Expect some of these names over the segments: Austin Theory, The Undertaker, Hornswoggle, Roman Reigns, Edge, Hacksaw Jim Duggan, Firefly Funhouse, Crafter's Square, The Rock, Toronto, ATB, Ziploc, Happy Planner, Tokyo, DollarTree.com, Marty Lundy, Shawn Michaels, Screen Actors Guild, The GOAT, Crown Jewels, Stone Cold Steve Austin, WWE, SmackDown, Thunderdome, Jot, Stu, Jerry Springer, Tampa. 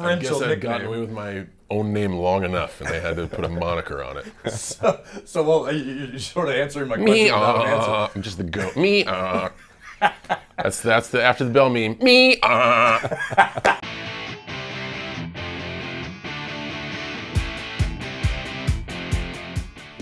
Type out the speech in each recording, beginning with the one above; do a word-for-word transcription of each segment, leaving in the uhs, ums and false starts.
I guess I've gotten away with my own name long enough, and they had to put a moniker on it. So, so well, you're sort of answering my question. Me, without uh, an answer. I'm just the goat. Me, uh. That's, that's the After the Bell meme. Me, uh.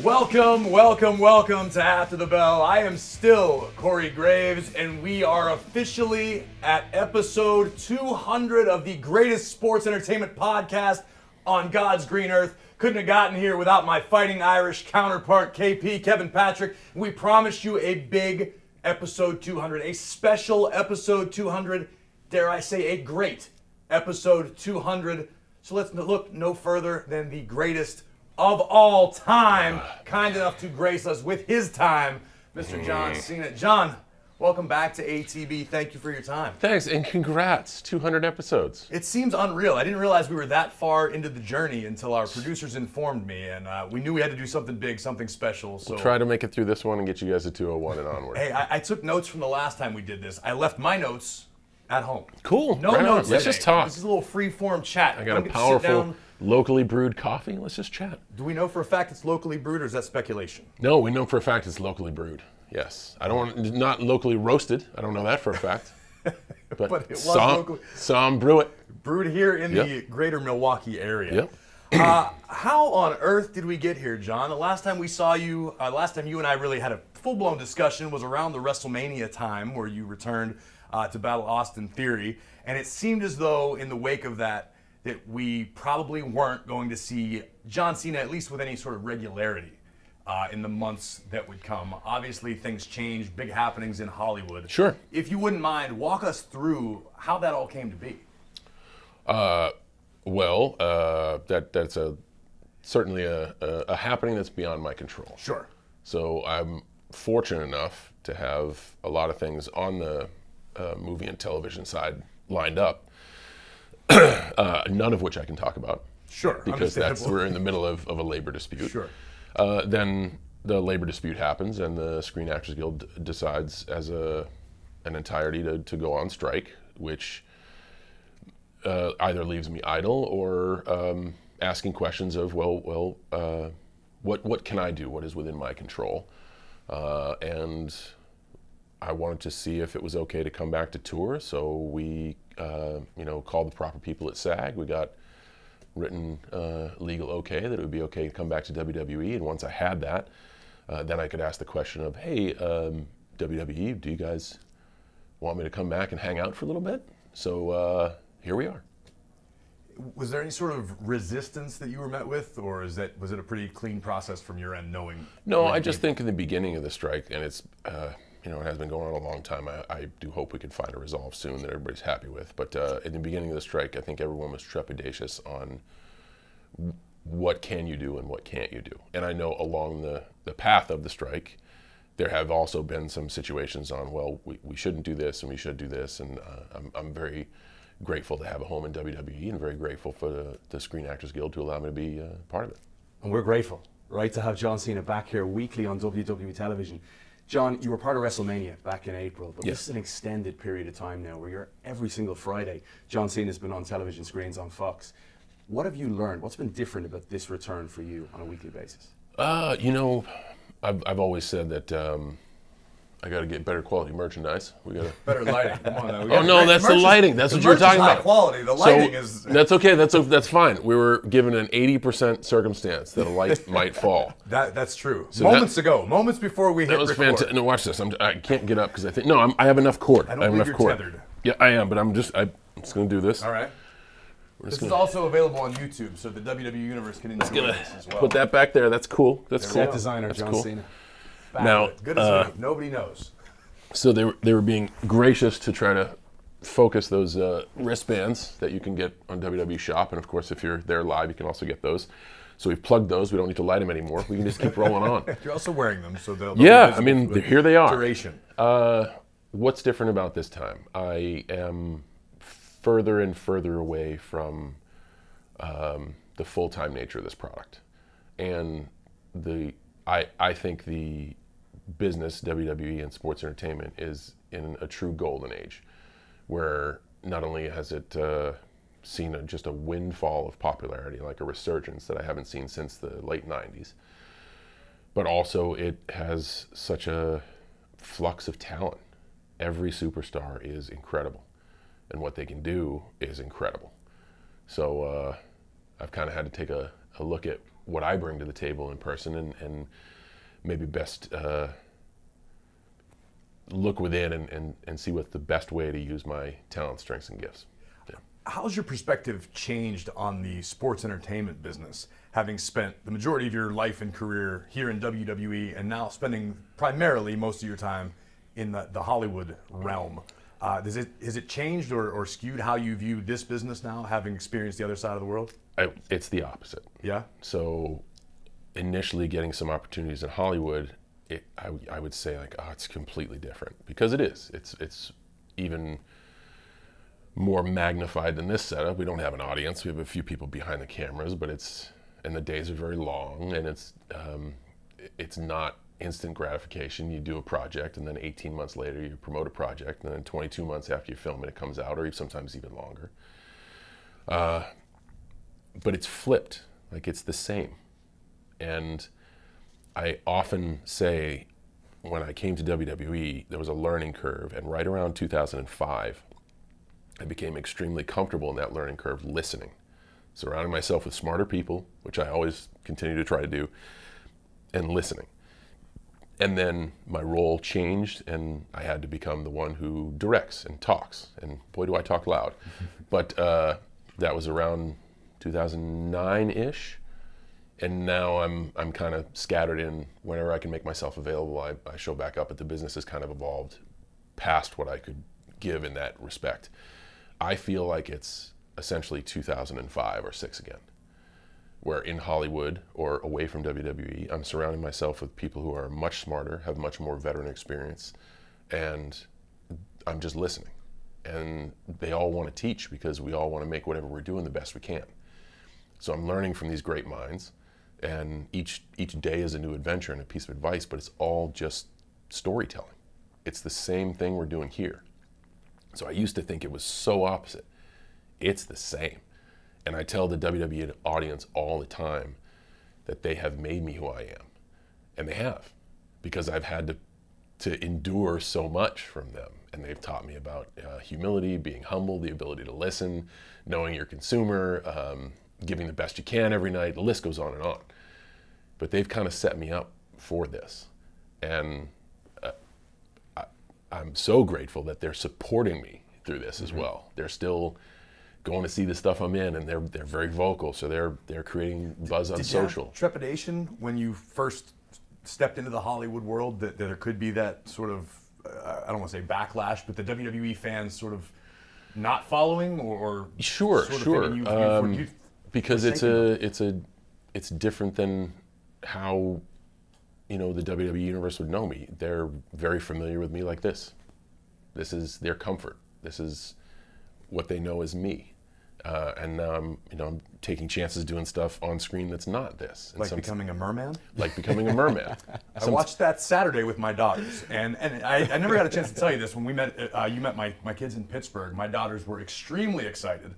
Welcome, welcome, welcome to After the Bell. I am still Corey Graves, and we are officially at episode two hundred of the greatest sports entertainment podcast on God's green earth. Couldn't have gotten here without my fighting Irish counterpart, K P, Kevin Patrick. We promised you a big episode two hundred, a special episode two hundred, dare I say a great episode two hundred. So let's look no further than the greatest of all time, kind enough to grace us with his time, Mister John Cena. John, welcome back to A T B. Thank you for your time. Thanks, and congrats, two hundred episodes. It seems unreal. I didn't realize we were that far into the journey until our producers informed me, and uh, we knew we had to do something big, something special. So we'll try to make it through this one and get you guys to two oh one and onward. Hey, I, I took notes from the last time we did this. I left my notes at home. Cool. No right notes. Let's just talk. This is a little free-form chat. I got Don't a powerful... locally brewed coffee. Let's just chat. Do we know for a fact it's locally brewed, or is that speculation? No, we know for a fact it's locally brewed. Yes. I don't want, not locally roasted. I don't know that for a fact. But, but it was some, locally. Some brew it. Brewed here in yep. the greater Milwaukee area. Yep. uh, how on earth did we get here, John? The last time we saw you, uh, last time you and I really had a full-blown discussion was around the WrestleMania time where you returned uh, to battle Austin Theory. And it seemed as though in the wake of that, that we probably weren't going to see John Cena, at least with any sort of regularity, uh, in the months that would come. Obviously, things change, big happenings in Hollywood. Sure. If you wouldn't mind, walk us through how that all came to be. Uh, well, uh, that that's a certainly a, a, a happening that's beyond my control. Sure. So I'm fortunate enough to have a lot of things on the uh, movie and television side lined up. Uh, none of which I can talk about. Sure. Because that's, we're in the middle of, of a labor dispute. Sure. Uh, then the labor dispute happens and the Screen Actors Guild decides as a an entirety to, to go on strike, which uh, either leaves me idle or um, asking questions of, well, well, uh, what, what can I do? What is within my control? Uh, and I wanted to see if it was okay to come back to tour, so we Uh, you know, called the proper people at SAG. We got written uh, legal okay that it would be okay to come back to W W E. And once I had that, uh, then I could ask the question of, hey, um, W W E, do you guys want me to come back and hang out for a little bit? So uh, here we are. Was there any sort of resistance that you were met with, or is that was it a pretty clean process from your end, knowing? No, I just think in the beginning of the strike, and it's. Uh, You know, it has been going on a long time. I, I do hope we can find a resolve soon that everybody's happy with. But uh, in the beginning of the strike, I think everyone was trepidatious on what can you do and what can't you do. And I know along the, the path of the strike, there have also been some situations on, well, we, we shouldn't do this and we should do this. And uh, I'm, I'm very grateful to have a home in W W E and very grateful for the, the Screen Actors Guild to allow me to be uh, part of it. And we're grateful, right, to have John Cena back here weekly on W W E television. John, you were part of WrestleMania back in April, but yes. This is an extended period of time now where you're every single Friday, John Cena's been on television screens on Fox. What have you learned? What's been different about this return for you on a weekly basis? Uh, you know, I've, I've always said that um, I got to get better quality merchandise. We got better lighting. Come on, now. We oh no, that's the, the lighting. That's the what you were talking high about. Quality. The lighting so is. That's okay. That's that's fine. We were given an eighty percent circumstance that a light might fall. That that's true. So moments that, ago, moments before we that hit. That was fantastic. No, watch this. I'm, I can't get up because I think no. I'm, I have enough cord. I don't I have enough you're cord. Tethered. Yeah, I am, but I'm just I, I'm just gonna do this. All right. This gonna, is also available on YouTube, so the W W E universe can enjoy this as well. Put that back there. That's cool. That's cool. That designer, that's John cool. Cena. Back now, good as uh, nobody knows. So they were, they were being gracious to try to focus those uh, wristbands that you can get on W W E Shop. And of course, if you're there live, you can also get those. So we've plugged those. We don't need to light them anymore. We can just keep rolling on. You're also wearing them, so they'll... Yeah, I mean, here they are. Duration. Uh, what's different about this time? I am further and further away from um, the full-time nature of this product. And the I, I think the... business, W W E, and sports entertainment is in a true golden age, where not only has it uh, seen a, just a windfall of popularity, like a resurgence that I haven't seen since the late nineties. But also it has such a flux of talent. Every superstar is incredible, and what they can do is incredible. So uh, I've kind of had to take a, a look at what I bring to the table in person, and, and maybe best uh, look within and, and, and see what's the best way to use my talents, strengths, and gifts. Yeah. How's your perspective changed on the sports entertainment business, having spent the majority of your life and career here in W W E and now spending primarily most of your time in the, the Hollywood realm? Uh, does it, has it changed or, or skewed how you view this business now, having experienced the other side of the world? I, it's the opposite. Yeah? So initially getting some opportunities in Hollywood, it, I, I would say like, oh, it's completely different. Because it is. It's, it's even more magnified than this setup. We don't have an audience. We have a few people behind the cameras, but it's, and the days are very long, and it's, um, it's not instant gratification. You do a project, and then eighteen months later you promote a project, and then twenty-two months after you film it, it comes out, or sometimes even longer. Uh, but it's flipped, like it's the same. And I often say, when I came to W W E, there was a learning curve, and right around two thousand five, I became extremely comfortable in that learning curve listening, surrounding myself with smarter people, which I always continue to try to do, and listening. And then my role changed, and I had to become the one who directs and talks, and boy do I talk loud. But uh, that was around two thousand nine-ish, and now I'm, I'm kind of scattered in. Whenever I can make myself available, I, I show back up, but the business has kind of evolved past what I could give in that respect. I feel like it's essentially two thousand five or six again, where in Hollywood or away from W W E, I'm surrounding myself with people who are much smarter, have much more veteran experience, and I'm just listening. And they all want to teach, because we all want to make whatever we're doing the best we can. So I'm learning from these great minds, and each, each day is a new adventure and a piece of advice, but it's all just storytelling. It's the same thing we're doing here. So I used to think it was so opposite. It's the same. And I tell the W W E audience all the time that they have made me who I am. And they have, because I've had to, to endure so much from them. And they've taught me about uh, humility, being humble, the ability to listen, knowing your consumer, um, giving the best you can every night. The list goes on and on. But they've kind of set me up for this. And uh, I, I'm so grateful that they're supporting me through this mm-hmm. as well. They're still going to see the stuff I'm in, and they're they're very vocal, so they're they're creating buzz on social. Did you have trepidation when you first stepped into the Hollywood world that, that there could be that sort of uh, I don't want to say backlash, but the W W E fans sort of not following or, or sure, sort of sure, you, you, um, you, because it's a them? it's a it's different than how you know the W W E universe would know me. They're very familiar with me like this. This is their comfort. This is what they know is me. Uh, and now I'm, you know, I'm taking chances doing stuff on screen that's not this. And like some, becoming a merman? Like becoming a merman. I watched that Saturday with my daughters, and, and I, I never got a chance to tell you this. When we met, uh, you met my, my kids in Pittsburgh, my daughters were extremely excited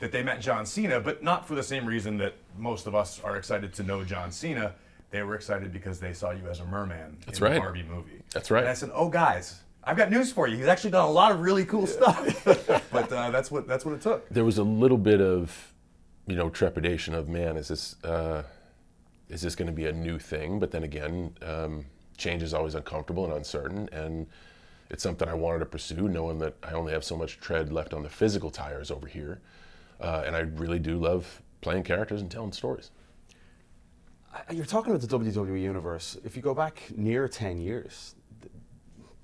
that they met John Cena, but not for the same reason that most of us are excited to know John Cena. They were excited because they saw you as a merman that's in right. the Barbie movie. That's right. And I said, oh guys, I've got news for you. He's actually done a lot of really cool stuff, but uh, that's what that's what it took. There was a little bit of, you know, trepidation of, man, is this uh, is this going to be a new thing? But then again, um, change is always uncomfortable and uncertain, and it's something I wanted to pursue, knowing that I only have so much tread left on the physical tires over here, uh, and I really do love playing characters and telling stories. You're talking about the W W E universe. If you go back near ten years.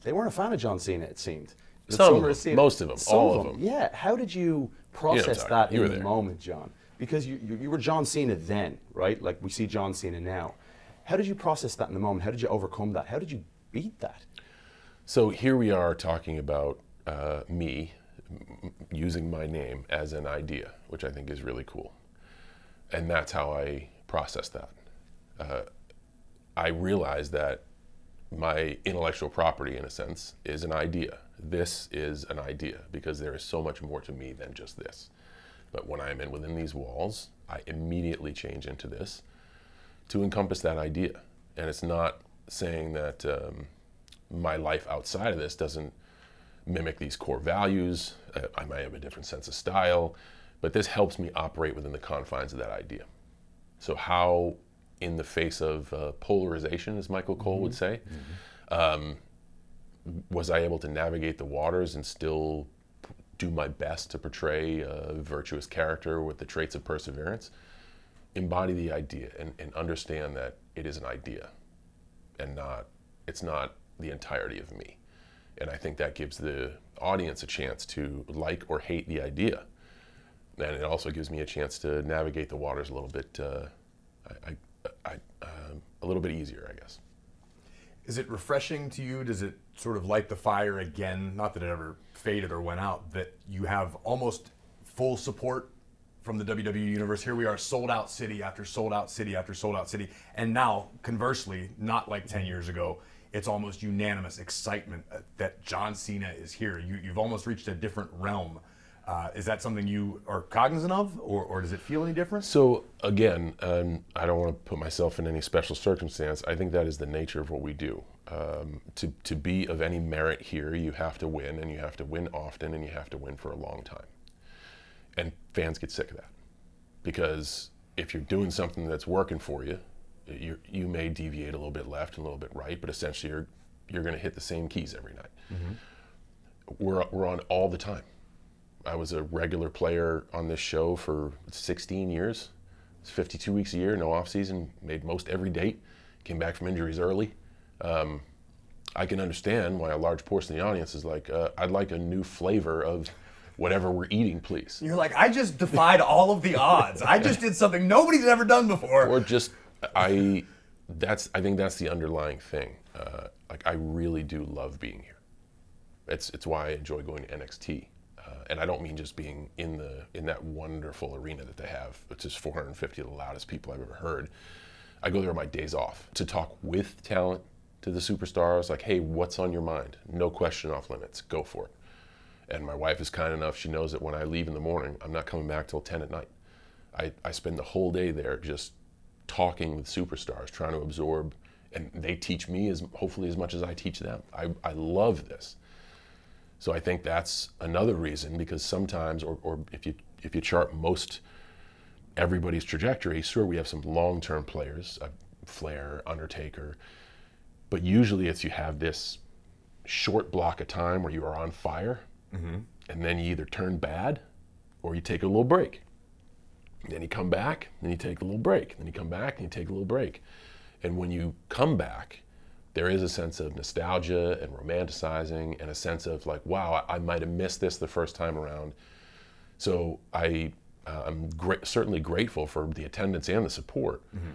They weren't a fan of John Cena, it seemed. The Some of them, Cena, most of them, all of them. them. Yeah, how did you process you know that you in the there. moment, John? Because you, you, you were John Cena then, right? Like we see John Cena now. How did you process that in the moment? How did you overcome that? How did you beat that? So here we are talking about uh, me using my name as an idea, which I think is really cool. And that's how I processed that. Uh, I realized that my intellectual property, in a sense, is an idea. This is an idea, because there is so much more to me than just this. But when I'm in within these walls, I immediately change into this to encompass that idea. And it's not saying that um, my life outside of this doesn't mimic these core values. Uh, I might have a different sense of style, but this helps me operate within the confines of that idea. So how, in the face of uh, polarization, as Michael Cole mm-hmm. would say, mm-hmm. um, was I able to navigate the waters and still do my best to portray a virtuous character with the traits of perseverance? Embody the idea and, and understand that it is an idea and not, it's not the entirety of me. And I think that gives the audience a chance to like or hate the idea. And it also gives me a chance to navigate the waters a little bit, uh, I, I, I, uh, a little bit easier, I guess. Is it refreshing to you? Does it sort of light the fire again? Not that it ever faded or went out, that you have almost full support from the W W E universe. Here we are, sold out city after sold out city after sold out city. And now, conversely, not like ten years ago, it's almost unanimous excitement that John Cena is here. You, you've almost reached a different realm. Uh, is that something you are cognizant of, or, or does it feel any different? So again, um, I don't want to put myself in any special circumstance. I think that is the nature of what we do. Um, to, to be of any merit here, you have to win, and you have to win often, and you have to win for a long time. And fans get sick of that. Because if you're doing something that's working for you, you you may deviate a little bit left and a little bit right, but essentially you're, you're going to hit the same keys every night. Mm-hmm. We're, we're on all the time. I was a regular player on this show for sixteen years. It's fifty-two weeks a year, no off season, made most every date, came back from injuries early. Um, I can understand why a large portion of the audience is like, uh, I'd like a new flavor of whatever we're eating, please. You're like, I just defied all of the odds. I just did something nobody's ever done before. Or just, I, that's, I think that's the underlying thing. Uh, like, I really do love being here. It's, it's why I enjoy going to N X T. And I don't mean just being in the in that wonderful arena that they have, which is four hundred fifty of the loudest people I've ever heard. I go there on my days off to talk with talent, to the superstars, like, hey, what's on your mind? No question off limits, go for it. And my wife is kind enough, she knows that when I leave in the morning, I'm not coming back till ten at night. I, I spend the whole day there just talking with superstars, trying to absorb, and they teach me as hopefully as much as I teach them. I, I love this. So I think that's another reason, because sometimes, or, or if you if you chart most everybody's trajectory, sure, we have some long-term players, uh, Flair, Undertaker, but usually it's you have this short block of time where you are on fire, mm-hmm. and then you either turn bad or you take a little break. Then you come back, then you take a little break, then you come back and you take a little break. And when you come back, there is a sense of nostalgia and romanticizing and a sense of like, wow, I, I might have missed this the first time around. So I, uh, I'm gra- certainly grateful for the attendance and the support, mm-hmm.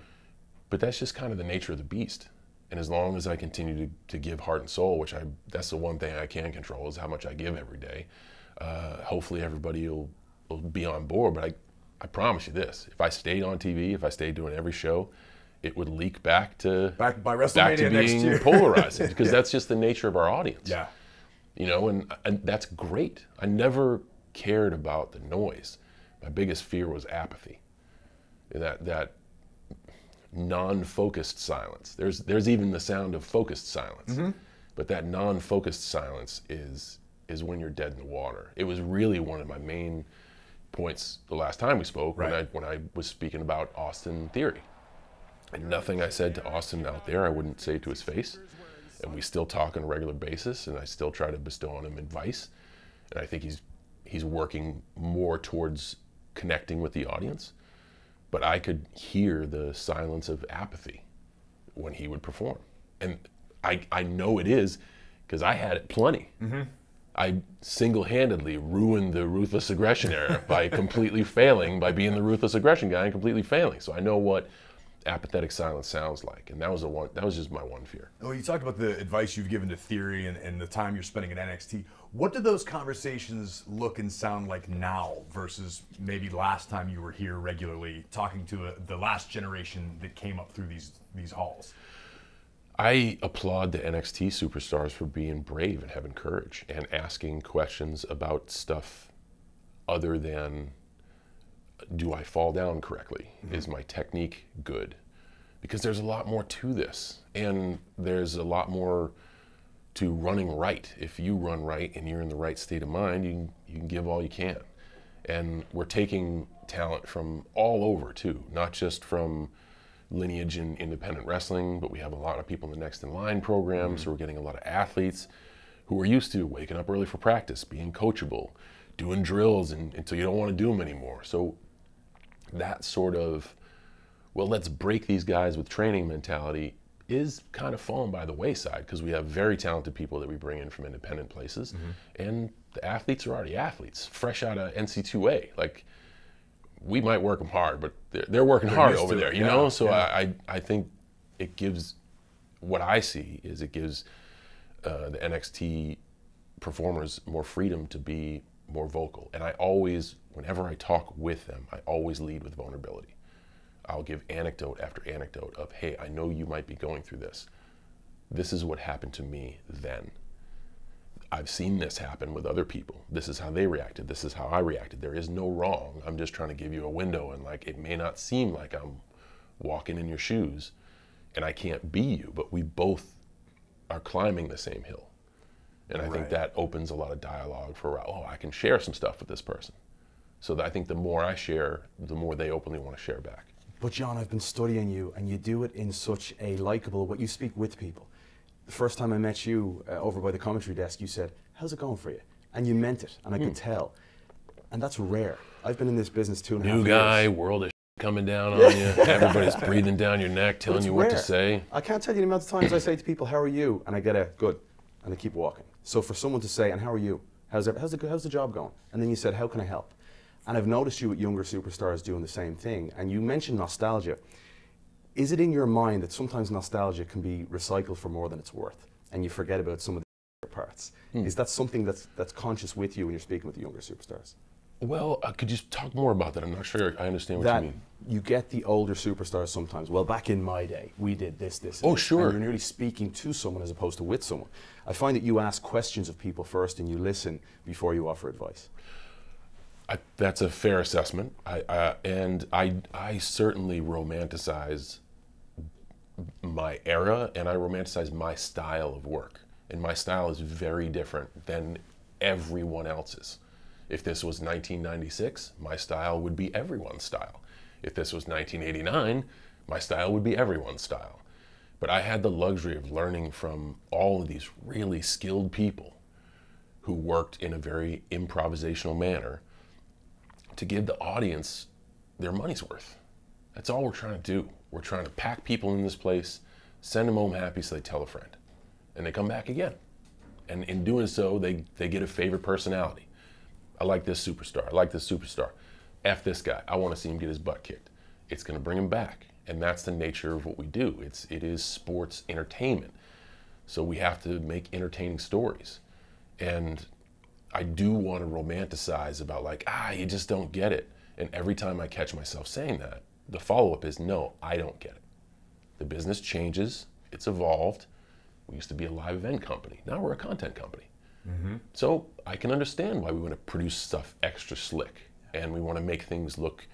but that's just kind of the nature of the beast. And as long as I continue to, to give heart and soul, which I, that's the one thing I can control is how much I give every day. Uh, hopefully everybody will, will be on board, but I, I promise you this, if I stayed on T V, if I stayed doing every show, it would leak back to back, by WrestleMania back to being next year. Polarizing, because yeah. that's just the nature of our audience. Yeah, you know, and, and that's great. I never cared about the noise. My biggest fear was apathy, that that non-focused silence. There's there's even the sound of focused silence, mm-hmm. but that non-focused silence is is when you're dead in the water. It was really one of my main points the last time we spoke, right. when I when I was speaking about Austin Theory. And nothing I said to Austin out there I wouldn't say to his face. And we still talk on a regular basis, and I still try to bestow on him advice. And I think he's he's working more towards connecting with the audience. But I could hear the silence of apathy when he would perform. And I, I know it is, because I had it plenty. Mm-hmm. I single-handedly ruined the Ruthless Aggression era by completely failing, by being the Ruthless Aggression guy and completely failing. So I know what apathetic silence sounds like, and that was a one that was just my one fear. Well, you talked about the advice you've given to Theory and, and the time you're spending at N X T. What do those conversations look and sound like now versus maybe last time you were here regularly talking to a, the last generation that came up through these these halls? I applaud the N X T superstars for being brave and having courage and asking questions about stuff other than, do I fall down correctly? Mm-hmm. Is my technique good? Because there's a lot more to this, and there's a lot more to running right. If you run right and you're in the right state of mind, you can, you can give all you can. And we're taking talent from all over too, not just from lineage in independent wrestling, but we have a lot of people in the Next in Line program, mm-hmm. so we're getting a lot of athletes who are used to waking up early for practice, being coachable, doing drills and, until you don't want to do them anymore. So that sort of, well, let's break these guys with training mentality is kind of fallen by the wayside, because we have very talented people that we bring in from independent places, mm-hmm. and the athletes are already athletes, fresh out of N C double A. Like, we might work them hard, but they're, they're working they're hard over there, you yeah, know? So yeah. I, I think it gives, what I see is it gives uh, the N X T performers more freedom to be more vocal. And I always, whenever I talk with them, I always lead with vulnerability. I'll give anecdote after anecdote of, hey, I know you might be going through this. This is what happened to me then. I've seen this happen with other people. This is how they reacted. This is how I reacted. There is no wrong. I'm just trying to give you a window, and like, it may not seem like I'm walking in your shoes and I can't be you, but we both are climbing the same hill. And I right. think that opens a lot of dialogue for, oh, I can share some stuff with this person. So that I think the more I share, the more they openly want to share back. But John, I've been studying you, and you do it in such a likable way. You speak with people. The first time I met you uh, over by the commentary desk, you said, how's it going for you? And you meant it, and I mm. could tell. And that's rare. I've been in this business two and a half years. New guy, world of coming down on you. Everybody's breathing down your neck, telling you what rare. to say. I can't tell you the amount of times I say to people, how are you? And I get a, good. And I keep walking. So for someone to say, and how are you? How's, it, how's, the, how's the job going? And then you said, how can I help? And I've noticed you with younger superstars doing the same thing. And you mentioned nostalgia. Is it in your mind that sometimes nostalgia can be recycled for more than it's worth, and you forget about some of the parts? Hmm. Is that something that's, that's conscious with you when you're speaking with the younger superstars? Well, uh, could you talk more about that? I'm not sure I understand what that, you mean. You get the older superstars sometimes. Well, back in my day, we did this, this, and oh, this. Sure. And you're nearly speaking to someone as opposed to with someone. I find that you ask questions of people first and you listen before you offer advice. I, that's a fair assessment. I, uh, and I, I certainly romanticize my era, and I romanticize my style of work. And my style is very different than everyone else's. If this was nineteen ninety-six, my style would be everyone's style. If this was nineteen eighty-nine, my style would be everyone's style. But I had the luxury of learning from all of these really skilled people who worked in a very improvisational manner to give the audience their money's worth. That's all we're trying to do. We're trying to pack people in this place, send them home happy so they tell a friend. And they come back again. And in doing so, they, they get a favorite personality. I like this superstar, I like this superstar. F this guy, I want to see him get his butt kicked. It's going to bring him back. And that's the nature of what we do. It's, it is sports entertainment. So we have to make entertaining stories. And I do want to romanticize about like, ah, you just don't get it. And every time I catch myself saying that, the follow-up is, no, I don't get it. The business changes, it's evolved. We used to be a live event company. Now we're a content company. Mm-hmm. So I can understand why we want to produce stuff extra slick, and we want to make things look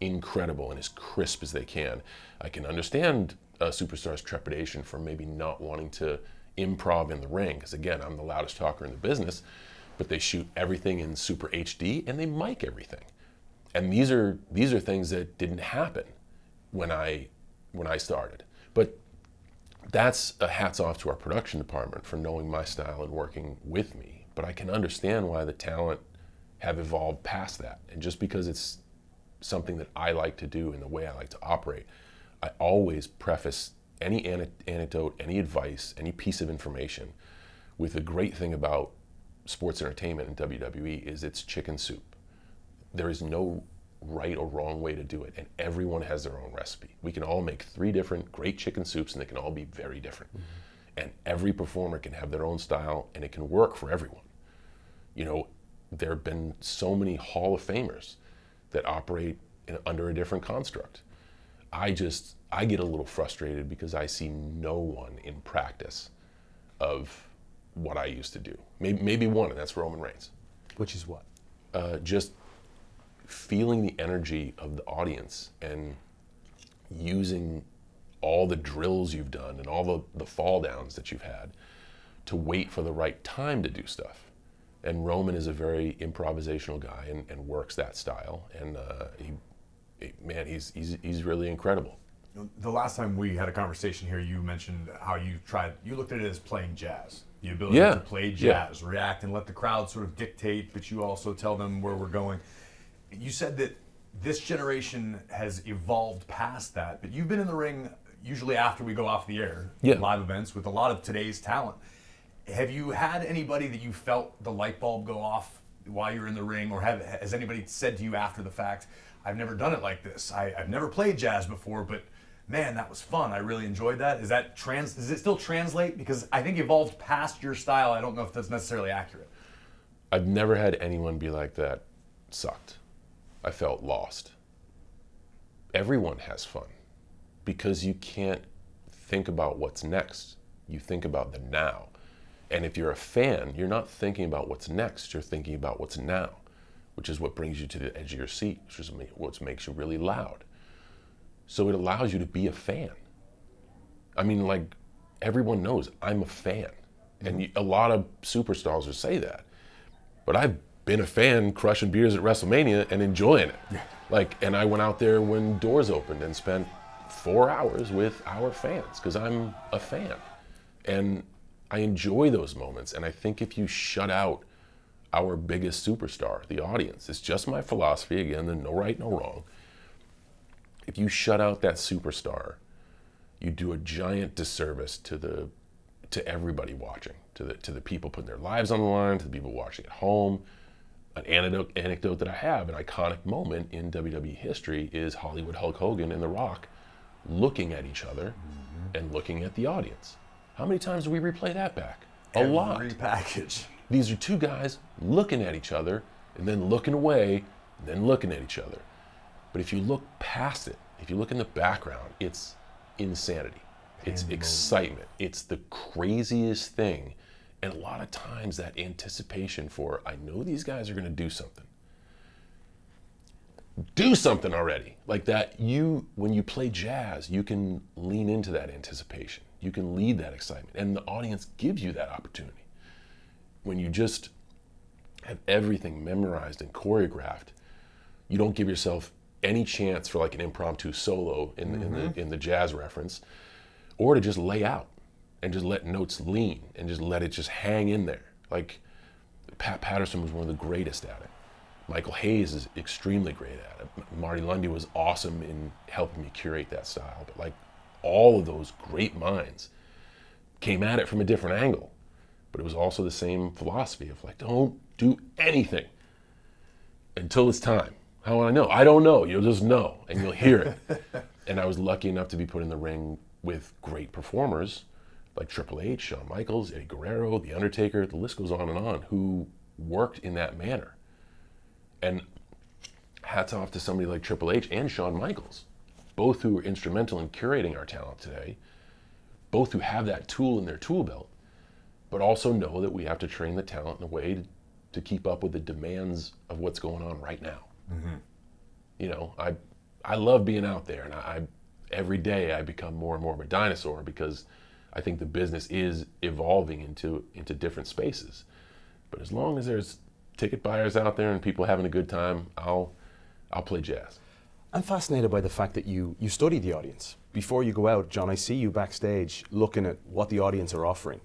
incredible and as crisp as they can. I can understand a superstar's trepidation for maybe not wanting to improv in the ring, because again, I'm the loudest talker in the business, but they shoot everything in super H D and they mic everything. And these are, these are things that didn't happen when I, when I started. But that's a hats off to our production department for knowing my style and working with me. But I can understand why the talent have evolved past that. And just because it's something that I like to do and the way I like to operate, I always preface any anecdote, any advice, any piece of information with the great thing about sports entertainment and W W E is it's chicken soup. There is no right or wrong way to do it, and everyone has their own recipe. We can all make three different great chicken soups, and they can all be very different. Mm-hmm. And every performer can have their own style, and it can work for everyone. You know, there have been so many Hall of Famers that operate in, under a different construct. I just, I get a little frustrated because I see no one in practice of what I used to do. Maybe, maybe one, and that's Roman Reigns. Which is what? Uh, just feeling the energy of the audience and using all the drills you've done and all the, the fall downs that you've had to wait for the right time to do stuff. And Roman is a very improvisational guy and, and works that style. And uh, he, he, man, he's, he's, he's really incredible. The last time we had a conversation here, you mentioned how you tried, you looked at it as playing jazz. The ability yeah. to play jazz, yeah. react, and let the crowd sort of dictate, but you also tell them where we're going. You said that this generation has evolved past that, but you've been in the ring usually after we go off the air, yeah. live events, with a lot of today's talent. Have you had anybody that you felt the light bulb go off while you're in the ring, or have, has anybody said to you after the fact, I've never done it like this, I, I've never played jazz before, but man, that was fun, I really enjoyed that. Is that trans, does it still translate? Because I think evolved past your style, I don't know if that's necessarily accurate. I've never had anyone be like, that sucked, I felt lost. Everyone has fun because you can't think about what's next. You think about the now. And if you're a fan, you're not thinking about what's next, you're thinking about what's now, which is what brings you to the edge of your seat, which is what makes you really loud. So it allows you to be a fan. I mean, like, everyone knows I'm a fan. And a lot of superstars will say that. But I've been a fan crushing beers at WrestleMania and enjoying it. Yeah. Like, and I went out there when doors opened and spent four hours with our fans, because I'm a fan. And I enjoy those moments. And I think if you shut out our biggest superstar, the audience, it's just my philosophy, again, the no right, no wrong. If you shut out that superstar, you do a giant disservice to the to everybody watching, to the to the people putting their lives on the line, to the people watching at home. An anecdote, anecdote that I have, an iconic moment in W W E history, is Hollywood Hulk Hogan and The Rock looking at each other mm-hmm. and looking at the audience. How many times do we replay that back? A Every lot. Repackage. These are two guys looking at each other and then looking away, and then looking at each other. But if you look past it, if you look in the background, it's insanity. It's excitement. It's the craziest thing. And a lot of times that anticipation for, I know these guys are gonna do something. Do something already. Like that, you, when you play jazz, you can lean into that anticipation. You can lead that excitement. And the audience gives you that opportunity. When you just have everything memorized and choreographed, you don't give yourself any chance for like an impromptu solo in the, mm-hmm. in the in the jazz reference, or to just lay out and just let notes lean and just let it just hang in there. Like, Pat Patterson was one of the greatest at it. Michael Hayes is extremely great at it. Marty Lundy was awesome in helping me curate that style. But like, all of those great minds came at it from a different angle. But it was also the same philosophy of like, don't do anything until it's time. How will I know? I don't know. You'll just know, and you'll hear it. And I was lucky enough to be put in the ring with great performers like Triple H, Shawn Michaels, Eddie Guerrero, The Undertaker, the list goes on and on, who worked in that manner. And hats off to somebody like Triple H and Shawn Michaels, both who were instrumental in curating our talent today, both who have that tool in their tool belt, but also know that we have to train the talent in a way to, to keep up with the demands of what's going on right now. Mm-hmm. You know, I I love being out there, and I, I every day I become more and more of a dinosaur, because I think the business is evolving into into different spaces. But as long as there's ticket buyers out there and people having a good time, I'll I'll play jazz. I'm fascinated by the fact that you you study the audience before you go out, John. I see you backstage looking at what the audience are offering.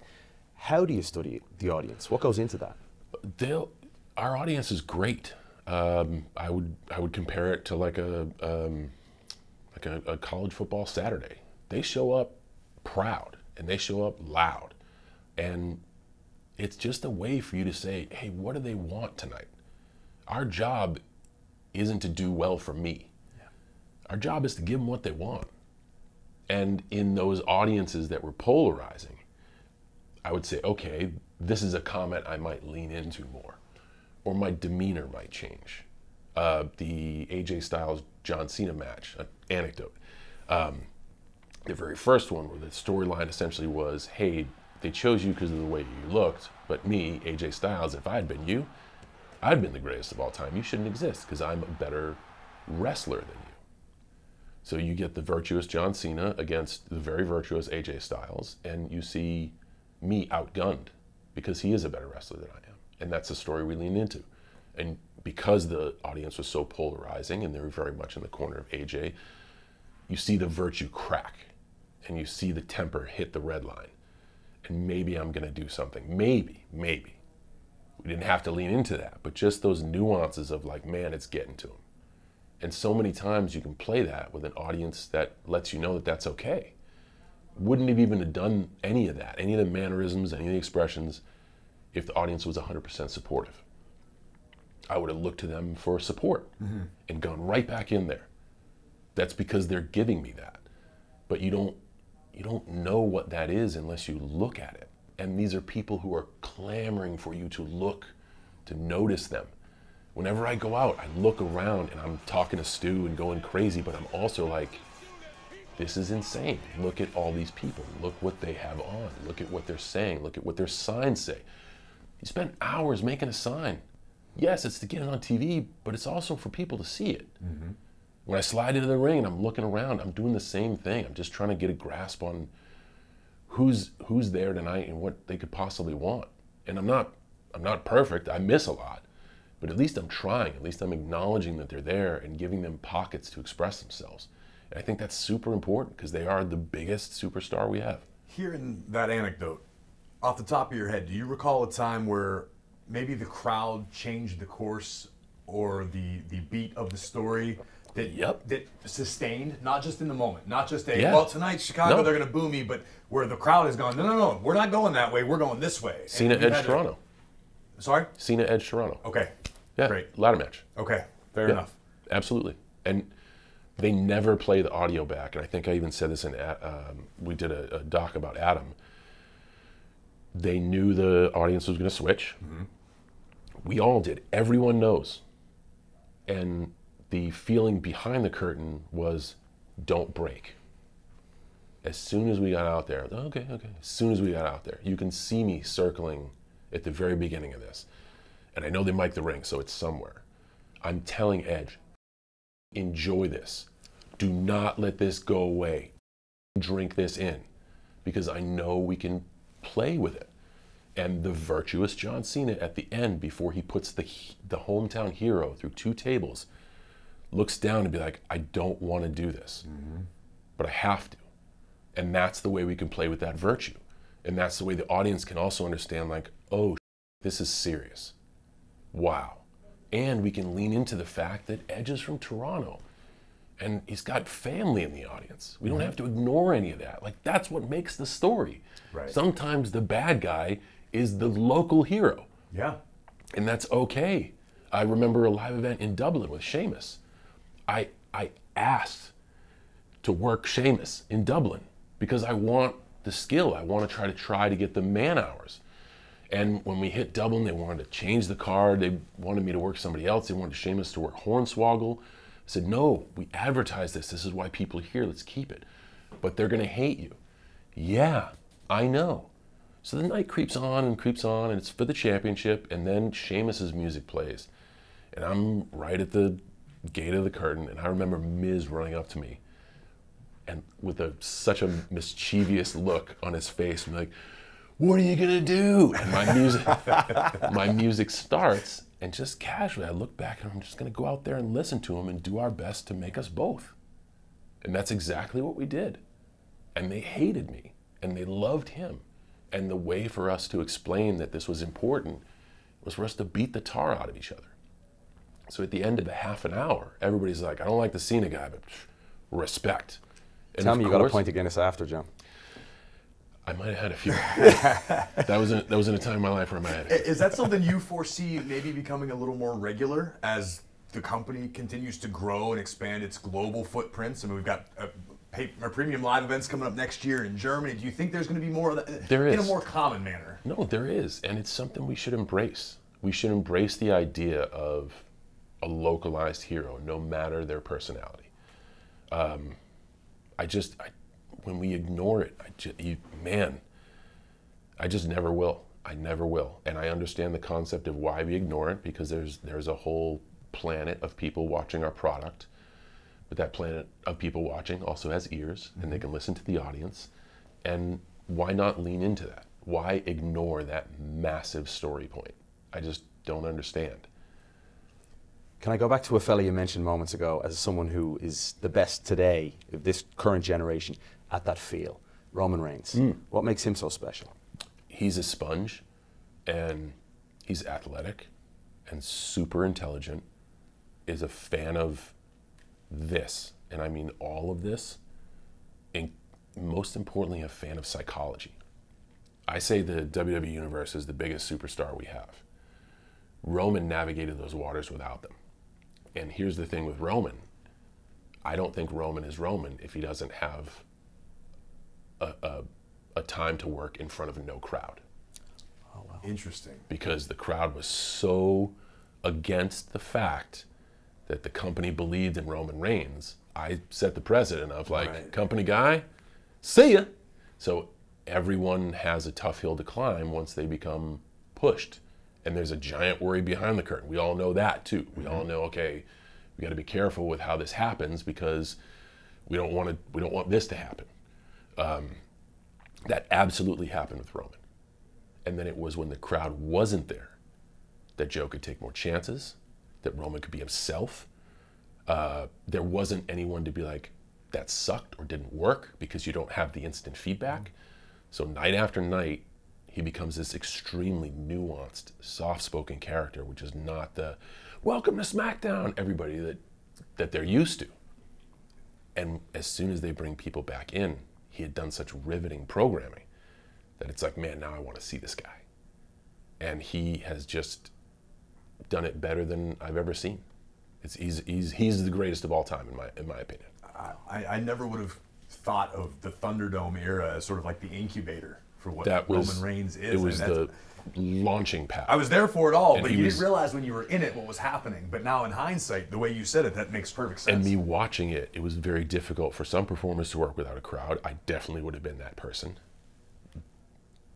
How do you study the audience? What goes into that? They'll, our audience is great. Um, I would I would compare it to like a um, like a, a college football Saturday. They show up proud and they show up loud, and it's just a way for you to say, hey, what do they want tonight? Our job isn't to do well for me. Yeah. Our job is to give them what they want. And in those audiences that were polarizing, I would say, okay, this is a comment I might lean into more, or my demeanor might change. Uh, the A J Styles, John Cena match, an anecdote. Um, the very first one, where the storyline essentially was, hey, they chose you because of the way you looked, but me, A J Styles, if I had been you, I'd been the greatest of all time. You shouldn't exist because I'm a better wrestler than you. So you get the virtuous John Cena against the very virtuous A J Styles, and you see me outgunned because he is a better wrestler than I am. And that's the story we lean into. And because the audience was so polarizing and they were very much in the corner of A J, you see the virtue crack and you see the temper hit the red line. And maybe I'm going to do something. Maybe, maybe. We didn't have to lean into that, but just those nuances of like, man, it's getting to him. And so many times you can play that with an audience that lets you know that that's okay. Wouldn't have even done any of that, any of the mannerisms, any of the expressions, if the audience was one hundred percent supportive. I would have looked to them for support mm-hmm. and gone right back in there. That's because they're giving me that. But you don't, you don't know what that is unless you look at it. And these are people who are clamoring for you to look, to notice them. Whenever I go out, I look around and I'm talking to Stu and going crazy, but I'm also like, this is insane. Look at all these people. Look what they have on. Look at what they're saying. Look at what their signs say. You spend hours making a sign. Yes, it's to get it on T V, but it's also for people to see it. Mm-hmm. When I slide into the ring and I'm looking around, I'm doing the same thing. I'm just trying to get a grasp on who's who's there tonight and what they could possibly want. And I'm not I'm not perfect. I miss a lot. But at least I'm trying. At least I'm acknowledging that they're there and giving them pockets to express themselves. And I think that's super important because they are the biggest superstar we have. Hearing that anecdote, off the top of your head, do you recall a time where maybe the crowd changed the course or the, the beat of the story that, yep. that sustained, not just in the moment, not just a, yeah. well, tonight, Chicago, no. they're going to boo me, but where the crowd has gone, no, no, no, we're not going that way, we're going this way. Cena, Edge, Toronto. A, sorry? Cena, Edge, Toronto. Okay. Yeah, great. Ladder match. Okay, fair yeah, enough. Absolutely. And they never play the audio back. And I think I even said this in, um, we did a, a doc about Adam. They knew the audience was going to switch. Mm-hmm. We all did. Everyone knows. And the feeling behind the curtain was, don't break. As soon as we got out there, okay, okay. As soon as we got out there, you can see me circling at the very beginning of this. And I know they mic the ring, so it's somewhere. I'm telling Edge, enjoy this. Do not let this go away. Drink this in, because I know we can play with it. And the virtuous John Cena at the end, before he puts the, the hometown hero through two tables, looks down and be like, I don't want to do this, mm-hmm. but I have to. And that's the way we can play with that virtue. And that's the way the audience can also understand, like, oh, this is serious. Wow. And we can lean into the fact that Edge is from Toronto and he's got family in the audience. We don't have to ignore any of that. Like, that's what makes the story. Right. Sometimes the bad guy is the local hero. Yeah. And that's okay. I remember a live event in Dublin with Sheamus. I, I asked to work Sheamus in Dublin because I want the skill. I want to try to try to get the man hours. And when we hit Dublin, they wanted to change the card. They wanted me to work somebody else. They wanted Sheamus to work Hornswoggle. I said, no, we advertise this. This is why people are here. Let's keep it. But they're going to hate you. Yeah, I know. So the night creeps on and creeps on, and it's for the championship. And then Sheamus's music plays. And I'm right at the gate of the curtain. And I remember Miz running up to me and with a, such a mischievous look on his face. I'm like, what are you gonna do? And my music, my music starts, and just casually, I look back and I'm just gonna go out there and listen to him and do our best to make us both. And that's exactly what we did. And they hated me, and they loved him. And the way for us to explain that this was important was for us to beat the tar out of each other. So at the end of the half an hour, everybody's like, I don't like the Cena guy, but pff, respect. And tell me you got a point to Guinness after, Jim. I might have had a few. That was in, that was in a time in my life where I might have had a few. Is that something you foresee maybe becoming a little more regular as the company continues to grow and expand its global footprints? I mean, we've got a, pay, a premium live events coming up next year in Germany. Do you think there's going to be more of that there is. in a more common manner? No, there is, and it's something we should embrace. We should embrace the idea of a localized hero, no matter their personality. Um, I just, I, when we ignore it, I just, you, man, I just never will. I never will. And I understand the concept of why we ignore it, because there's there's a whole planet of people watching our product. But that planet of people watching also has ears, and they can listen to the audience. And why not lean into that? Why ignore that massive story point? I just don't understand. Can I go back to a fella you mentioned moments ago as someone who is the best today of this current generation at that feel? Roman Reigns. Mm. What makes him so special? He's a sponge, and he's athletic and super intelligent, is a fan of this, and I mean all of this, and most importantly, a fan of psychology. I say the W W E Universe is the biggest superstar we have. Roman navigated those waters without them. And here's the thing with Roman. I don't think Roman is Roman if he doesn't have a, a a time to work in front of no crowd. Oh, wow. Interesting. Because the crowd was so against the fact that the company believed in Roman Reigns. I set the precedent of like, right. company guy, see ya. So everyone has a tough hill to climb once they become pushed. And there's a giant worry behind the curtain. We all know that too. We mm-hmm. all know, okay, we gotta be careful with how this happens because we don't want to, we don't want this to happen. Um, That absolutely happened with Roman. And then it was when the crowd wasn't there that Joe could take more chances, that Roman could be himself. Uh, there wasn't anyone to be like, that sucked or didn't work, because you don't have the instant feedback. So night after night, he becomes this extremely nuanced, soft-spoken character, which is not the, welcome to SmackDown, everybody that, that they're used to. And as soon as they bring people back in, he had done such riveting programming that it's like, man, now I want to see this guy. And he has just done it better than I've ever seen. It's, he's, he's, he's the greatest of all time, in my, in my opinion. I, I never would have thought of the Thunderdome era as sort of like the incubator for what that was, Roman Reigns is. It was the launching pad. I was there for it all, and but you was, didn't realize when you were in it what was happening. But now in hindsight, the way you said it, that makes perfect sense. And me watching it, it was very difficult for some performers to work without a crowd. I definitely would have been that person.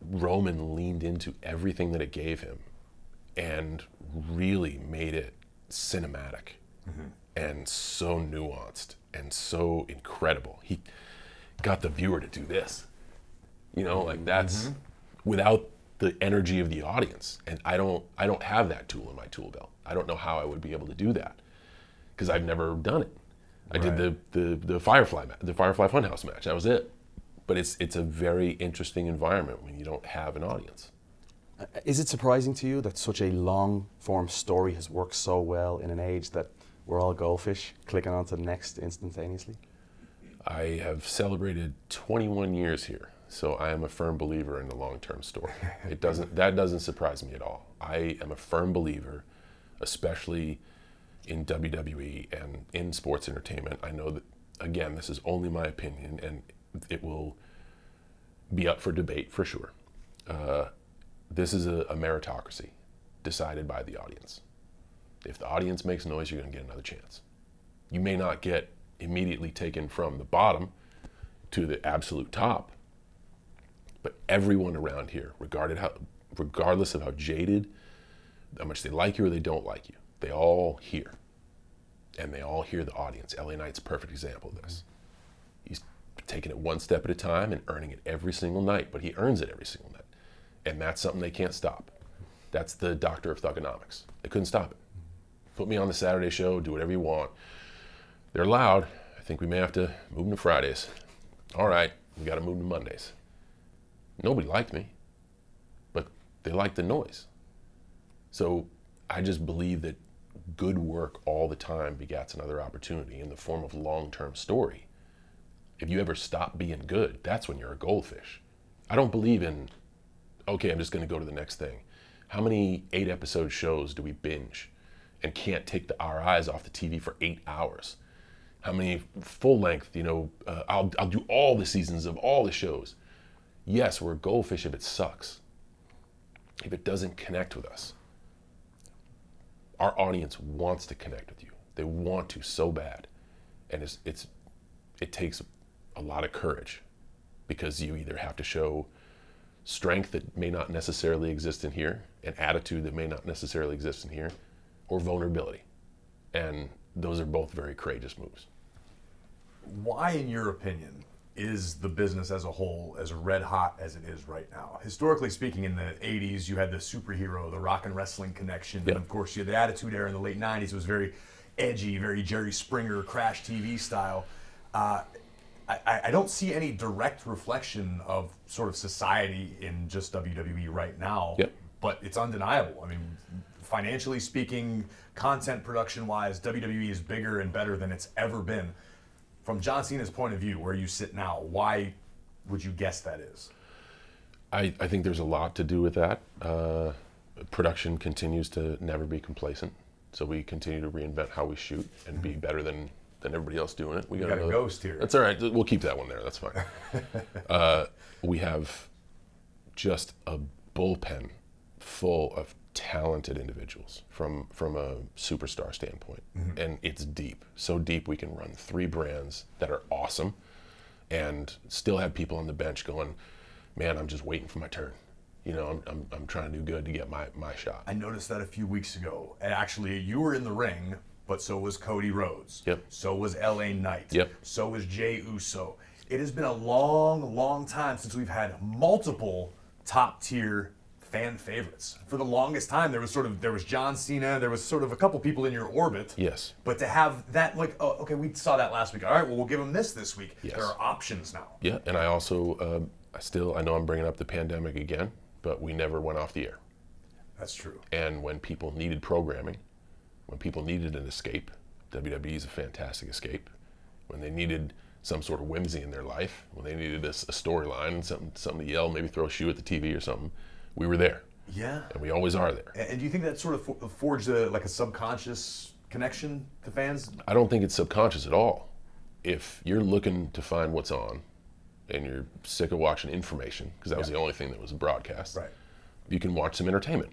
Roman leaned into everything that it gave him and really made it cinematic mm-hmm. and so nuanced and so incredible. He got the viewer to do this. You know, like that's mm-hmm. without the energy of the audience, and I don't I don't have that tool in my tool belt. I don't know how I would be able to do that because I've never done it. I right. did the the the Firefly the Firefly Funhouse match. That was it. But it's it's a very interesting environment when you don't have an audience. Is it surprising to you that such a long form story has worked so well in an age that we're all goldfish clicking onto the next instantaneously? I have celebrated twenty-one years here. So I am a firm believer in the long-term story. It doesn't, that doesn't surprise me at all. I am a firm believer, especially in W W E and in sports entertainment. I know that, again, this is only my opinion, and it will be up for debate for sure. Uh, this is a, a meritocracy decided by the audience. If the audience makes noise, you're gonna get another chance. You may not get immediately taken from the bottom to the absolute top, but everyone around here, regardless of how jaded, how much they like you or they don't like you, they all hear. And they all hear the audience. L A Knight's a perfect example of this. He's taking it one step at a time and earning it every single night, but he earns it every single night. And that's something they can't stop. That's the doctor of thugonomics. They couldn't stop it. Put me on the Saturday show, do whatever you want. They're loud. I think we may have to move them to Fridays. All right, we gotta move them to Mondays. Nobody liked me, but they liked the noise. So I just believe that good work all the time begats another opportunity in the form of long-term story. If you ever stop being good, that's when you're a goldfish. I don't believe in, okay, I'm just gonna go to the next thing. How many eight episode shows do we binge and can't take the, our eyes off the T V for eight hours? How many full length, you know, uh, I'll, I'll do all the seasons of all the shows. Yes, we're a goldfish if it sucks, if it doesn't connect with us. Our audience wants to connect with you. They want to so bad. And it's, it's, it takes a lot of courage, because you either have to show strength that may not necessarily exist in here, an attitude that may not necessarily exist in here, or vulnerability. And those are both very courageous moves. Why, in your opinion, is the business as a whole as red hot as it is right now? Historically speaking, in the eighties, you had the superhero, the rock and wrestling connection. Yep. And of course, you had the Attitude Era in the late nineties. It was very edgy, very Jerry Springer, Crash T V style. Uh, I, I don't see any direct reflection of sort of society in just W W E right now. Yep. But it's undeniable. I mean, financially speaking, content production-wise, W W E is bigger and better than it's ever been. From John Cena's point of view, where you sit now, why would you guess that is? I, I think there's a lot to do with that. Uh, production continues to never be complacent, so we continue to reinvent how we shoot and be better than, than everybody else doing it. We got, got another, a ghost here. That's all right. We'll keep that one there. That's fine. uh, we have just a bullpen full of talented individuals from from a superstar standpoint. Mm-hmm. And it's deep, so deep we can run three brands that are awesome and still have people on the bench going, man, I'm just waiting for my turn, you know, I'm, I'm, I'm trying to do good to get my my shot. I noticed that a few weeks ago, and actually you were in the ring, but so was Cody Rhodes. Yep. So was L A Knight. Yep. So was Jey Uso. It has been a long long time since we've had multiple top tier fan favorites. For the longest time, there was sort of there was John Cena, there was sort of a couple people in your orbit. Yes. But to have that, like, oh, okay, we saw that last week. All right, well, we'll give them this this week. Yes. There are options now. Yeah, and I also, um, I still, I know I'm bringing up the pandemic again, but we never went off the air. That's true. And when people needed programming, when people needed an escape, W W E is a fantastic escape. When they needed some sort of whimsy in their life, when they needed a, a storyline, something, something to yell, maybe throw a shoe at the T V or something, we were there. Yeah. And we always are there. And do you think that sort of forged a, like a subconscious connection to fans? I don't think it's subconscious at all. If you're looking to find what's on and you're sick of watching information, because that was yeah. the only thing that was broadcast, right, you can watch some entertainment.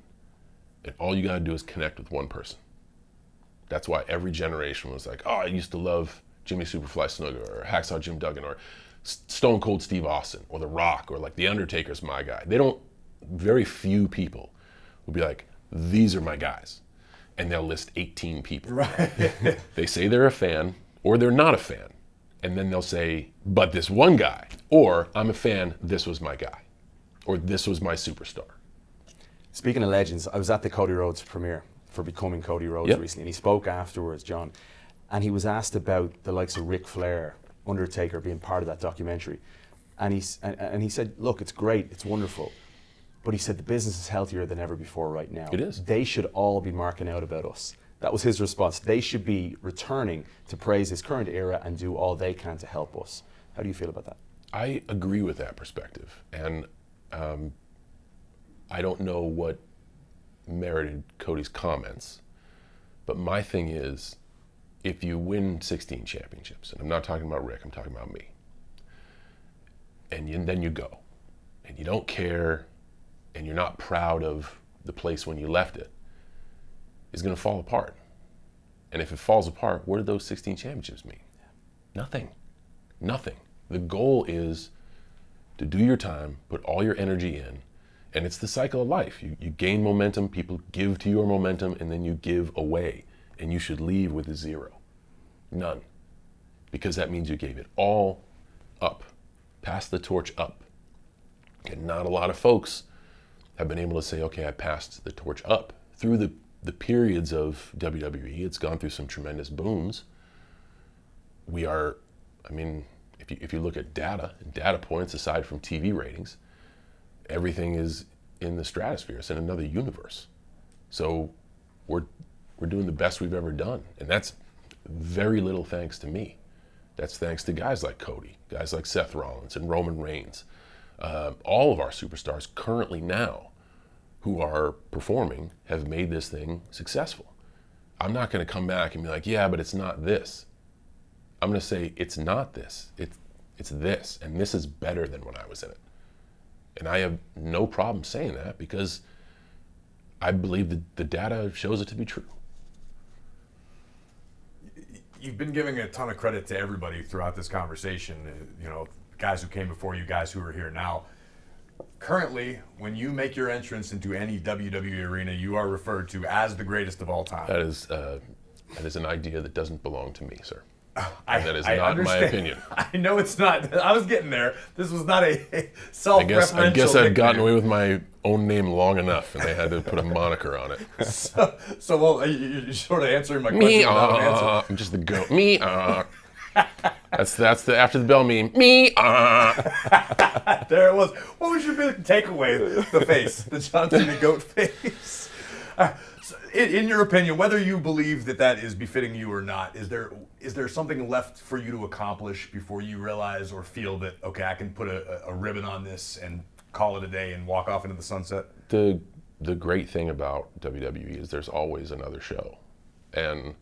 And all you got to do is connect with one person. That's why every generation was like, oh, I used to love Jimmy Superfly Snuka or Hacksaw Jim Duggan or Stone Cold Steve Austin or The Rock or like The Undertaker's my guy. They don't. Very few people will be like, these are my guys. And they'll list eighteen people. Right. They say they're a fan or they're not a fan. And then they'll say, but this one guy, or I'm a fan, this was my guy, or this was my superstar. Speaking of legends, I was at the Cody Rhodes premiere for Becoming Cody Rhodes yep. recently, and he spoke afterwards, John, and he was asked about the likes of Ric Flair, Undertaker being part of that documentary. And he, and, and he said, look, it's great, it's wonderful. But he said the business is healthier than ever before right now. It is. They should all be marking out about us. That was his response. They should be returning to praise his current era and do all they can to help us. How do you feel about that? I agree with that perspective. And um, I don't know what merited Cody's comments, but my thing is, if you win sixteen championships, and I'm not talking about Rick, I'm talking about me, and, you, and then you go, and you don't care, and you're not proud of the place when you left it, is going to fall apart. And if it falls apart, what do those sixteen championships mean? Yeah. Nothing. Nothing. The goal is to do your time, put all your energy in, and it's the cycle of life. You, you gain momentum, people give to your momentum, and then you give away. And you should leave with a zero. None. Because that means you gave it all up. Pass the torch up. And not a lot of folks I've been able to say, okay, I passed the torch up. Through the, the periods of W W E, it's gone through some tremendous booms. We are, I mean, if you, if you look at data, and data points aside from T V ratings, everything is in the stratosphere. It's in another universe. So we're, we're doing the best we've ever done. And that's very little thanks to me. That's thanks to guys like Cody, guys like Seth Rollins and Roman Reigns, uh, all of our superstars currently now, who are performing, have made this thing successful. I'm not gonna come back and be like, yeah, but it's not this. I'm gonna say, it's not this, it's, it's this, and this is better than when I was in it. And I have no problem saying that because I believe that the data shows it to be true. you've been giving a ton of credit to everybody throughout this conversation, you know, guys who came before you, guys who are here now. Currently, when you make your entrance into any W W E arena, you are referred to as the greatest of all time. That is, uh, that is an idea that doesn't belong to me, sir. I, that is I not understand. my opinion. I know it's not. I was getting there. This was not a self-referential. I guess, I guess I've gotten away with my own name long enough, and they had to put a moniker on it. So, so well, you're sort of answering my question. Me, uh, an answer. I'm just the goat. Me, uh. That's that's the After the Bell meme. Me, uh. There it was. What was your big takeaway? The face, the John Cena goat face. Uh, so in, in your opinion, whether you believe that that is befitting you or not, is there is there something left for you to accomplish before you realize or feel that, okay, I can put a, a ribbon on this and call it a day and walk off into the sunset? The the great thing about W W E is there's always another show, and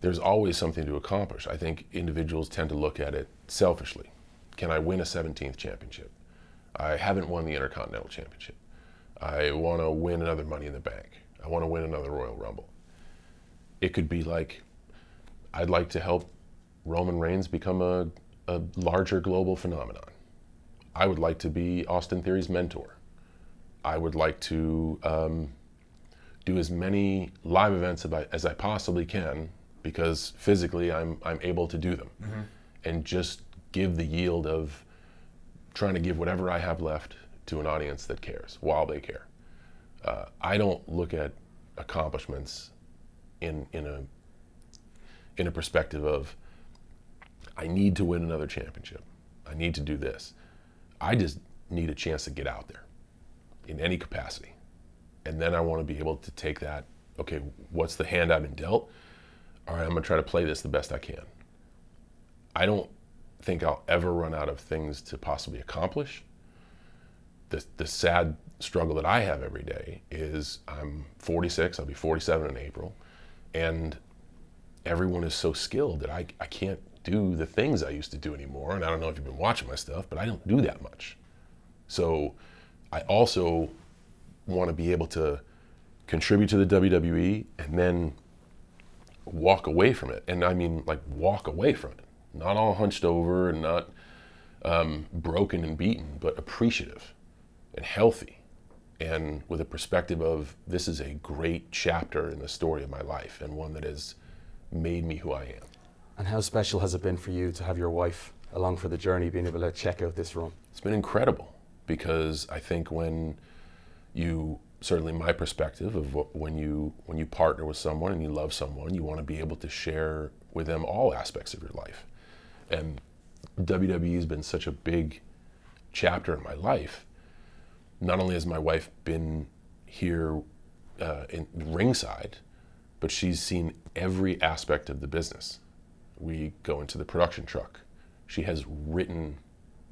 there's always something to accomplish. I think individuals tend to look at it selfishly. Can I win a seventeenth championship? I haven't won the Intercontinental Championship. I want to win another Money in the Bank. I want to win another Royal Rumble. It could be like, I'd like to help Roman Reigns become a, a larger global phenomenon. I would like to be Austin Theory's mentor. I would like to um, do as many live events as I, as I possibly can, because physically I'm, I'm able to do them. Mm-hmm. And just give the yield of trying to give whatever I have left to an audience that cares, while they care. Uh, I don't look at accomplishments in, in, a, in a perspective of, I need to win another championship. I need to do this. I just need a chance to get out there in any capacity. And then I want to be able to take that, okay, what's the hand I've been dealt? All right, I'm gonna try to play this the best I can. I don't think I'll ever run out of things to possibly accomplish. The, the sad struggle that I have every day is I'm forty-six, I'll be forty-seven in April, and everyone is so skilled that I, I can't do the things I used to do anymore, and I don't know if you've been watching my stuff, but I don't do that much. So I also wanna be able to contribute to the W W E and then walk away from it, and I mean like walk away from it, not all hunched over and not um, broken and beaten, but appreciative and healthy and with a perspective of, this is a great chapter in the story of my life and one that has made me who I am. And how special has it been for you to have your wife along for the journey, being able to check out this room? It's been incredible, because I think when you certainly my perspective of what, when you when you partner with someone and you love someone, you want to be able to share with them all aspects of your life. And W W E has been such a big chapter in my life. Not only has my wife been here uh, in ringside, but she's seen every aspect of the business. We go into the production truck. She has written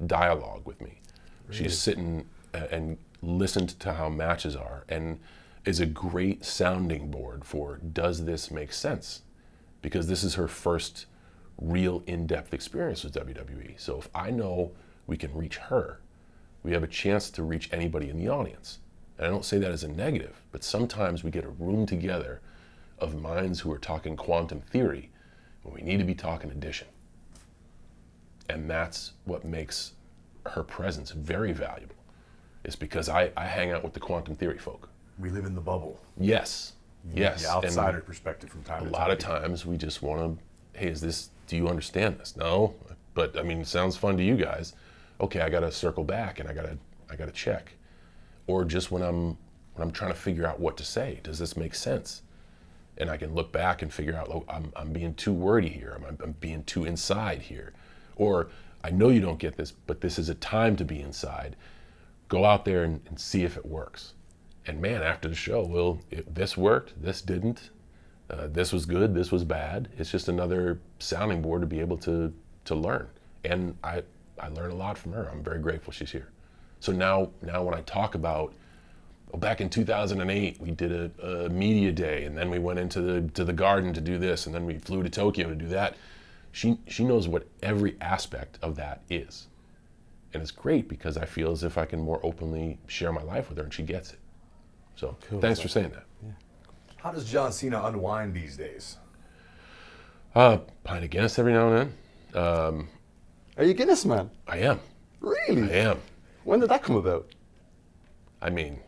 dialogue with me. Really? She's sitting and listened to how matches are, and is a great sounding board for, does this make sense? Because this is her first real in-depth experience with W W E. So if I know we can reach her, we have a chance to reach anybody in the audience. And I don't say that as a negative, but sometimes we get a room together of minds who are talking quantum theory when we need to be talking addition. And that's what makes her presence very valuable. It's because I, I hang out with the quantum theory folk. We live in the bubble. Yes, yes. The outsider and perspective from time to time. A lot of times we just want to, hey, is this, do you understand this? No, but I mean, it sounds fun to you guys. Okay, I got to circle back and I got to I got to check. Or just when I'm, when I'm trying to figure out what to say, does this make sense? And I can look back and figure out, oh, I'm, I'm being too wordy here. I'm, I'm being too inside here. Or I know you don't get this, but this is a time to be inside. Go out there and, and see if it works. And man, after the show, well, it, this worked, this didn't, uh, this was good, this was bad. It's just another sounding board to be able to, to learn. And I, I learn a lot from her. I'm very grateful she's here. So now, now when I talk about, well, back in two thousand eight, we did a, a media day, and then we went into the, to the garden to do this, and then we flew to Tokyo to do that. She, she knows what every aspect of that is. And it's great, because I feel as if I can more openly share my life with her, and she gets it. So cool. Thanks for saying that. Yeah. How does John Cena unwind these days? Uh, pint of Guinness every now and then. Um, Are you Guinness man? I am. Really? I am. When did that come about? I mean,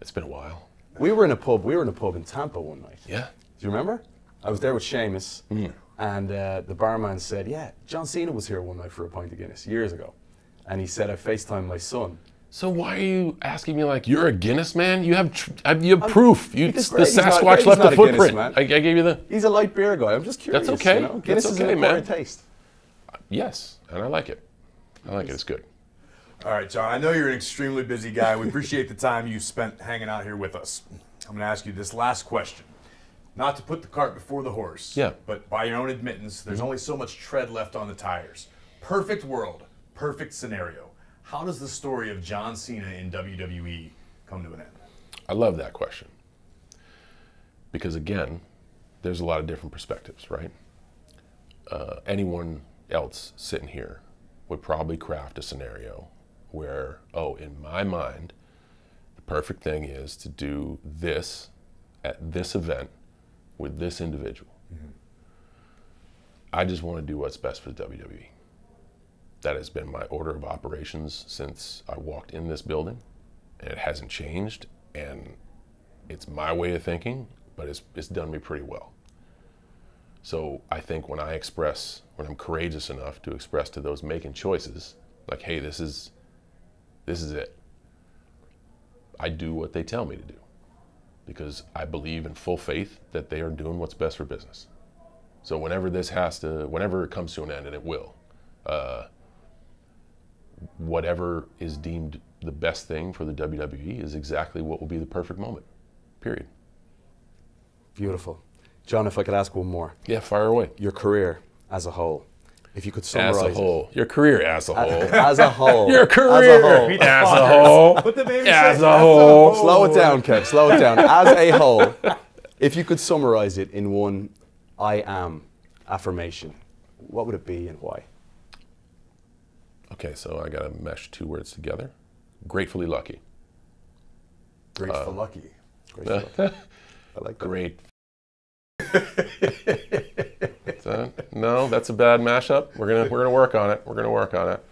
it's been a while. We were in a pub. We were in a pub in Tampa one night. Yeah. Do you remember? I was there with Sheamus, mm. and uh, the barman said, "Yeah, John Cena was here one night for a pint of Guinness years ago," and he said, "I FaceTimed my son." So why are you asking me like you're a Guinness man? You have tr you have I'm, proof. You the Sasquatch not, left the footprint. I, I gave you the. He's a light beer guy. I'm just curious. That's okay. You know? Guinness That's okay, is an acquired taste. Yes, and I like it. I like yes. it. It's good. All right, John. I know you're an extremely busy guy. We appreciate the time you spent hanging out here with us. I'm going to ask you this last question. Not to put the cart before the horse. Yeah. But by your own admittance, there's mm-hmm. only so much tread left on the tires. Perfect world. Perfect scenario. How does the story of John Cena in W W E come to an end? I love that question. Because again, there's a lot of different perspectives, right? Uh, anyone else sitting here would probably craft a scenario where, oh, in my mind, the perfect thing is to do this at this event with this individual. Mm-hmm. I just want to do what's best for the W W E. That has been my order of operations since I walked in this building, and it hasn't changed, and it's my way of thinking, but it's, it's done me pretty well. So I think when I express, when I'm courageous enough to express to those making choices, like, hey, this is, this is it. I do what they tell me to do, because I believe in full faith that they are doing what's best for business. So whenever this has to, whenever it comes to an end, and it will, uh, whatever is deemed the best thing for the W W E is exactly what will be the perfect moment, period. Beautiful. John, if I could ask one more. Yeah, fire away. Your career as a whole. If you could summarize As a whole. It. Your career as a whole. As a whole. Your career as a whole. As a whole. Put the baby as a whole. Slow it down, Kev. Slow it down. As a whole. If you could summarize it in one I am affirmation, what would it be and why? Okay, so I gotta mesh two words together. Gratefully lucky. Grateful um, lucky. Grateful lucky. I like that. Great. That, no, that's a bad mashup. We're gonna we're gonna work on it. We're gonna work on it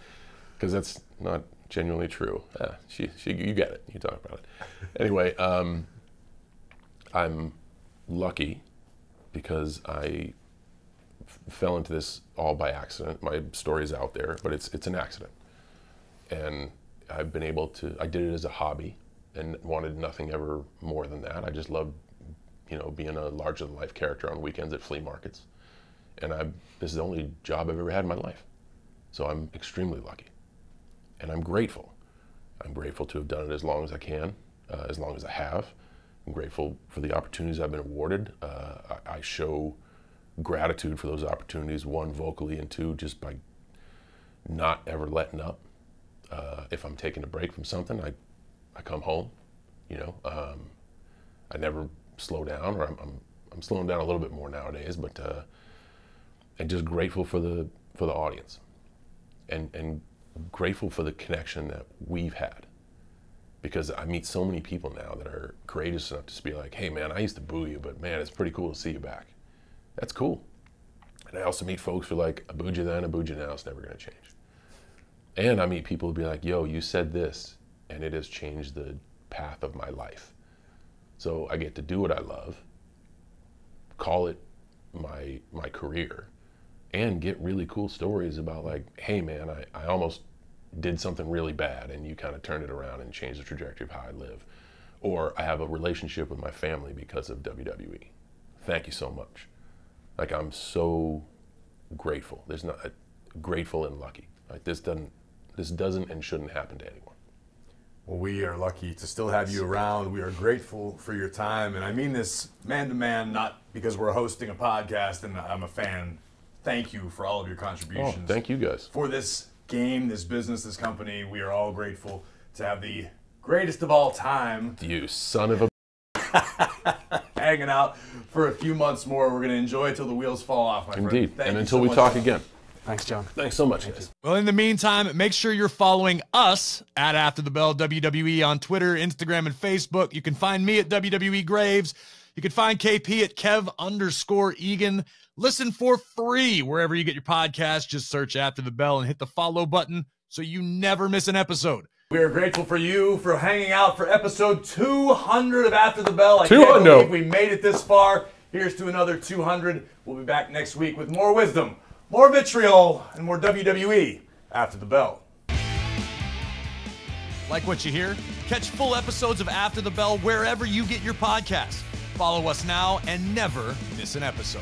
because that's not genuinely true. Yeah, she she you get it. You talk about it. Anyway, um, I'm lucky because I. fell into this all by accident. My story is out there, but it's it's an accident. And I've been able to, I did it as a hobby and wanted nothing ever more than that. I just loved, you know, being a larger than life character on weekends at flea markets. And I this is the only job I've ever had in my life. So I'm extremely lucky. And I'm grateful. I'm grateful to have done it as long as I can, uh, as long as I have. I'm grateful for the opportunities I've been awarded. Uh, I, I show gratitude for those opportunities, one, vocally, and two, just by not ever letting up. Uh, if I'm taking a break from something, I, I come home, you know. Um, I never slow down, or I'm, I'm, I'm slowing down a little bit more nowadays, but uh, I'm just grateful for the, for the audience and, and grateful for the connection that we've had. Because I meet so many people now that are courageous enough to be like, hey man, I used to boo you, but man, it's pretty cool to see you back. That's cool. And I also meet folks who are like, I booed you then, I booed you now, it's never gonna change. And I meet people who be like, yo, you said this, and it has changed the path of my life. So I get to do what I love, call it my, my career, and get really cool stories about like, hey man, I, I almost did something really bad, and you kind of turned it around and changed the trajectory of how I live. Or I have a relationship with my family because of W W E. Thank you so much. Like, I'm so grateful. There's not uh, grateful and lucky. Like this doesn't, this doesn't and shouldn't happen to anyone. Well, we are lucky to still have you around. We are grateful for your time, and I mean this man to man, not because we're hosting a podcast and I'm a fan. Thank you for all of your contributions. Oh, thank you guys for this game, this business, this company. We are all grateful to have the greatest of all time. You son of a. Hanging out for a few months more. We're going to enjoy it till the wheels fall off, my friend. Indeed. And until we talk again. Thanks, John. Thanks so much, guys. Well, in the meantime, make sure you're following us at After the Bell W W E on Twitter, Instagram, and Facebook. You can find me at W W E Graves. You can find K P at Kev underscore Egan. Listen for free wherever you get your podcast. Just search After the Bell and hit the follow button so you never miss an episode. We are grateful for you for hanging out for episode two hundred of After the Bell. I can't believe we made it this far. Here's to another two hundred. We'll be back next week with more wisdom, more vitriol, and more W W E After the Bell. Like what you hear? Catch full episodes of After the Bell wherever you get your podcasts. Follow us now and never miss an episode.